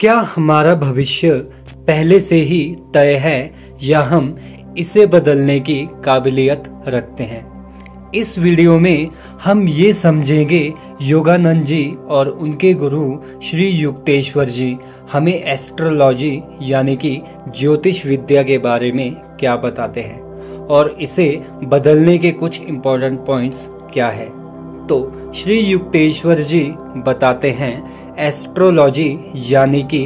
क्या हमारा भविष्य पहले से ही तय है या हम इसे बदलने की काबिलियत रखते हैं। इस वीडियो में हम ये समझेंगे योगानंद जी और उनके गुरु श्री युक्तेश्वर जी हमें एस्ट्रोलॉजी यानी कि ज्योतिष विद्या के बारे में क्या बताते हैं और इसे बदलने के कुछ इम्पोर्टेंट पॉइंट्स क्या है। तो श्री युक्तेश्वर जी बताते हैं एस्ट्रोलॉजी यानी कि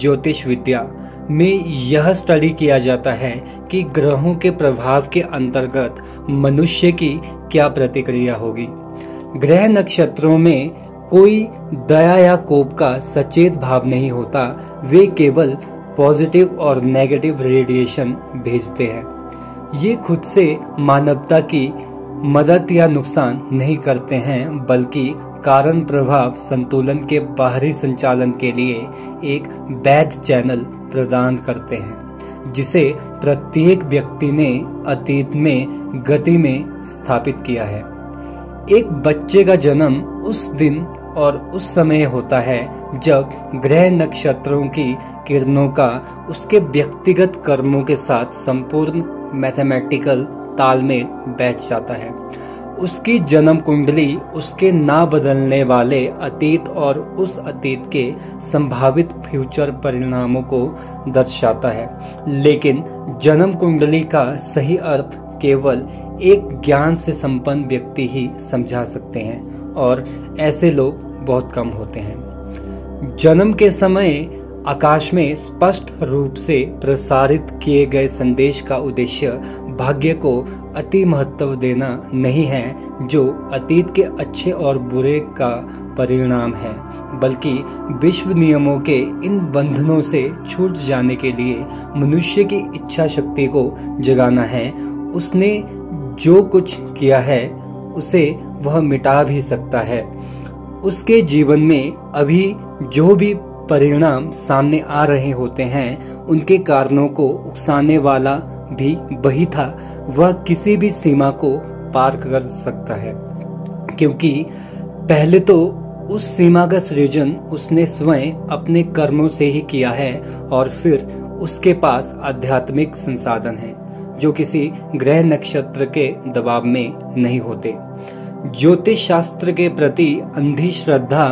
ज्योतिष विद्या में यह स्टडी किया जाता है कि ग्रहों के प्रभाव के अंतर्गत मनुष्य की क्या प्रतिक्रिया होगी। ग्रह नक्षत्रों में कोई दया या कोप का सचेत भाव नहीं होता, वे केवल पॉजिटिव और नेगेटिव रेडिएशन भेजते हैं। ये खुद से मानवता की मदद या नुकसान नहीं करते हैं, बल्कि कारण प्रभाव संतुलन के बाहरी संचालन के लिए एक वैध चैनल प्रदान करते हैं, जिसे प्रत्येक व्यक्ति ने अतीत में गति में स्थापित किया है। एक बच्चे का जन्म उस दिन और उस समय होता है जब ग्रह नक्षत्रों की किरणों का उसके व्यक्तिगत कर्मों के साथ संपूर्ण मैथमेटिकल तालमेल बैठ जाता है। उसकी जन्म कुंडली उसके ना बदलने वाले अतीत और उस अतीत के संभावित फ्यूचर परिणामों को दर्शाता है, लेकिन जन्म कुंडली का सही अर्थ केवल एक ज्ञान से संपन्न व्यक्ति ही समझा सकते हैं और ऐसे लोग बहुत कम होते हैं। जन्म के समय आकाश में स्पष्ट रूप से प्रसारित किए गए संदेश का उद्देश्य भाग्य को अति महत्व देना नहीं है, जो अतीत के अच्छे और बुरे का परिणाम है, बल्कि विश्व नियमों के इन बंधनों से छूट जाने के लिए मनुष्य की इच्छा शक्ति को जगाना है। उसने जो कुछ किया है उसे वह मिटा भी सकता है। उसके जीवन में अभी जो भी परिणाम सामने आ रहे होते हैं, उनके कारणों को उकसाने वाला भी वही था। वह किसी भी सीमा को पार कर सकता है, क्योंकि पहले तो उस सीमा का सृजन उसने स्वयं अपने कर्मों से ही किया है और फिर उसके पास आध्यात्मिक संसाधन है जो किसी ग्रह नक्षत्र के दबाव में नहीं होते। ज्योतिष शास्त्र के प्रति अंधी श्रद्धा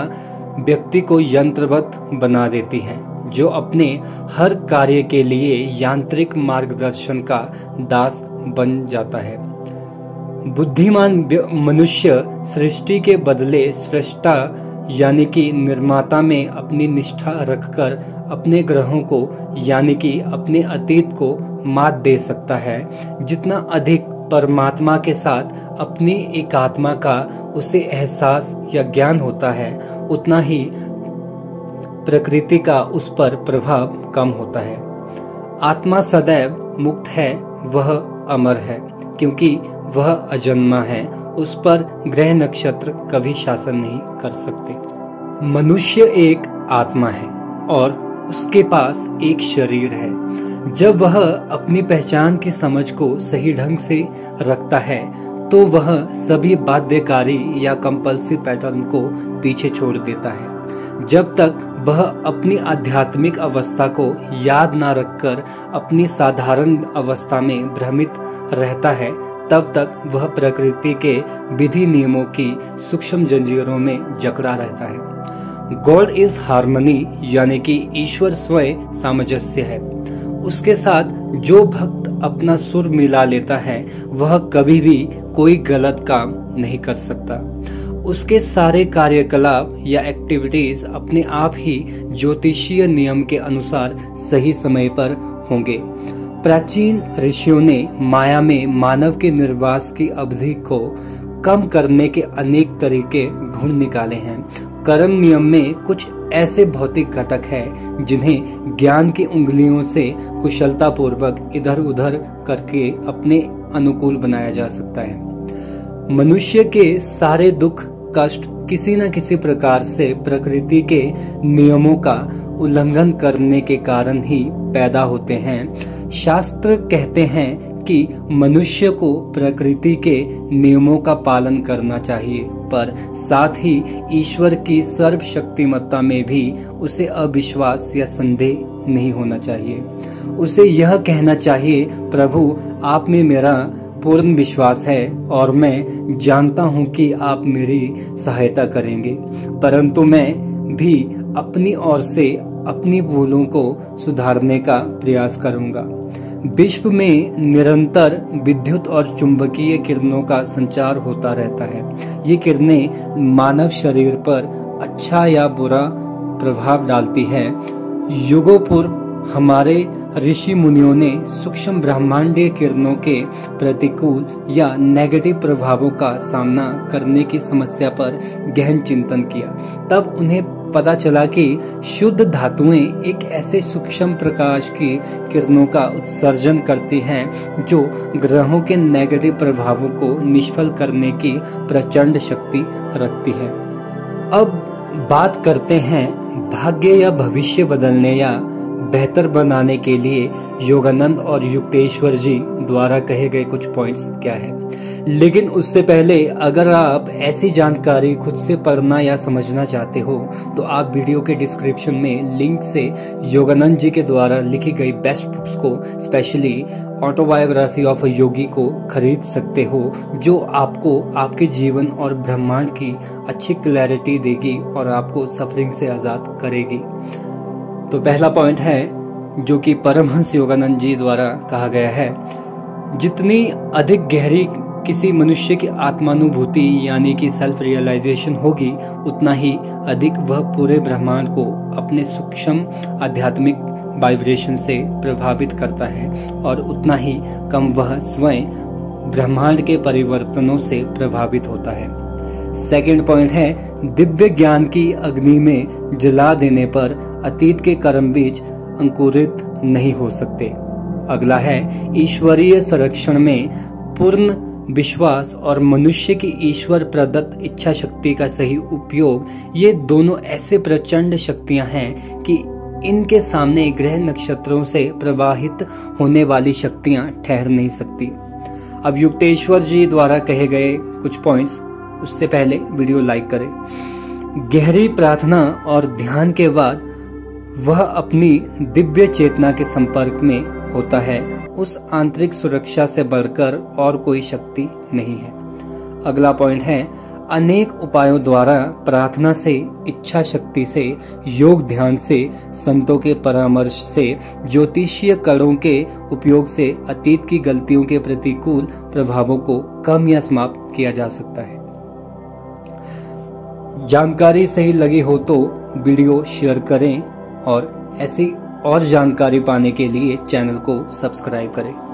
व्यक्ति को यंत्रवत बना देती है, जो अपने हर कार्य के लिए यांत्रिक मार्गदर्शन का दास बन जाता है। बुद्धिमान मनुष्य सृष्टि के बदले सृष्टा यानी कि निर्माता में अपनी निष्ठा रखकर अपने ग्रहों को यानी कि अपने अतीत को मात दे सकता है। जितना अधिक परमात्मा के साथ अपनी एकात्मा का उसे एहसास या ज्ञान होता है, उतना ही प्रकृति का उस पर प्रभाव कम होता है। आत्मा सदैव मुक्त है, वह अमर है, क्योंकि वह अजन्मा है। उस पर ग्रह नक्षत्र कभी शासन नहीं कर सकते। मनुष्य एक आत्मा है और उसके पास एक शरीर है। जब वह अपनी पहचान की समझ को सही ढंग से रखता है तो वह सभी बाध्यकारी या कंपल्सिव पैटर्न को पीछे छोड़ देता है। जब तक वह अपनी आध्यात्मिक अवस्था को याद ना रखकर अपनी साधारण अवस्था में भ्रमित रहता है, तब तक वह प्रकृति के विधि नियमों की सूक्ष्म जंजीरों में जकड़ा रहता है। गॉड इज हार्मनी यानी कि ईश्वर स्वयं सामंजस्य है। उसके साथ जो भक्त अपना सुर मिला लेता है वह कभी भी कोई गलत काम नहीं कर सकता। उसके सारे कार्यकलाप या एक्टिविटीज अपने आप ही ज्योतिषीय नियम के अनुसार सही समय पर होंगे। प्राचीन ऋषियों ने माया में मानव के निर्वास की अवधि को कम करने के अनेक तरीके ढूंढ निकाले हैं। कर्म नियम में कुछ ऐसे भौतिक घटक हैं जिन्हें ज्ञान की उंगलियों से कुशलतापूर्वक इधर उधर करके अपने अनुकूल बनाया जा सकता है। मनुष्य के सारे दुख कष्ट किसी न किसी प्रकार से प्रकृति के नियमों का उल्लंघन करने के कारण ही पैदा होते हैं। शास्त्र कहते हैं कि मनुष्य को प्रकृति के नियमों का पालन करना चाहिए, पर साथ ही ईश्वर की सर्वशक्तिमत्ता में भी उसे अविश्वास या संदेह नहीं होना चाहिए। उसे यह कहना चाहिए, प्रभु आप में मेरा पूर्ण विश्वास है और मैं जानता हूँ कि आप मेरी सहायता करेंगे, परंतु मैं भी अपनी ओर से अपनी भूलों को सुधारने का प्रयास करूँगा। विश्व में निरंतर विद्युत और चुंबकीय किरणों का संचार होता रहता है। ये किरणें मानव शरीर पर अच्छा या बुरा प्रभाव डालती है। युगों पूर्व हमारे ऋषि मुनियों ने सूक्ष्म ब्रह्मांडीय किरणों के प्रतिकूल या नेगेटिव प्रभावों का सामना करने की समस्या पर गहन चिंतन किया। तब उन्हें पता चला कि शुद्ध धातुएं एक ऐसे सूक्ष्म प्रकाश की किरणों का उत्सर्जन करती हैं जो ग्रहों के नेगेटिव प्रभावों को निष्फल करने की प्रचंड शक्ति रखती है। अब बात करते हैं भाग्य या भविष्य बदलने या बेहतर बनाने के लिए योगानंद और युक्तेश्वर जी द्वारा कहे गए कुछ पॉइंट्स क्या है। लेकिन उससे पहले अगर आप ऐसी जानकारी खुद से पढ़ना या समझना चाहते हो तो आप वीडियो के डिस्क्रिप्शन में लिंक से योगानंद जी के द्वारा लिखी गई बेस्ट बुक्स को, स्पेशली ऑटोबायोग्राफी ऑफ अ योगी को खरीद सकते हो, जो आपको आपके जीवन और ब्रह्मांड की अच्छी क्लैरिटी देगी और आपको सफरिंग से आज़ाद करेगी। तो पहला पॉइंट है जो कि परमहंस योगानंद जी द्वारा कहा गया है, जितनी अधिक गहरी किसी मनुष्य की आत्मानुभूति यानी कि सेल्फ रियलाइजेशन होगी, उतना ही अधिक वह पूरे ब्रह्मांड को अपने सूक्ष्म आध्यात्मिक वाइब्रेशन से प्रभावित करता है और उतना ही कम वह स्वयं ब्रह्मांड के परिवर्तनों से प्रभावित होता है। सेकेंड पॉइंट है, दिव्य ज्ञान की अग्नि में जला देने पर अतीत के कर्म बीज अंकुरित नहीं हो सकते। अगला है, ईश्वरीय संरक्षण में पूर्ण विश्वास और मनुष्य की ईश्वर प्रदत्त इच्छा शक्ति का सही उपयोग, ये दोनों ऐसे प्रचंड शक्तियां हैं कि इनके सामने ग्रह नक्षत्रों से प्रवाहित होने वाली शक्तियां ठहर नहीं सकती। अब युक्तेश्वर जी द्वारा कहे गए कुछ पॉइंट्स, उससे पहले वीडियो लाइक करें। गहरी प्रार्थना और ध्यान के बाद वह अपनी दिव्य चेतना के संपर्क में होता है। उस आंतरिक सुरक्षा से बढ़कर और कोई शक्ति नहीं है। अगला पॉइंट है, अनेक उपायों द्वारा प्रार्थना से, इच्छा शक्ति से, योग ध्यान से, संतों के परामर्श से, ज्योतिषीय कणों के उपयोग से अतीत की गलतियों के प्रतिकूल प्रभावों को कम या समाप्त किया जा सकता है। जानकारी सही लगी हो तो वीडियो शेयर करें और ऐसी और जानकारी पाने के लिए चैनल को सब्सक्राइब करें।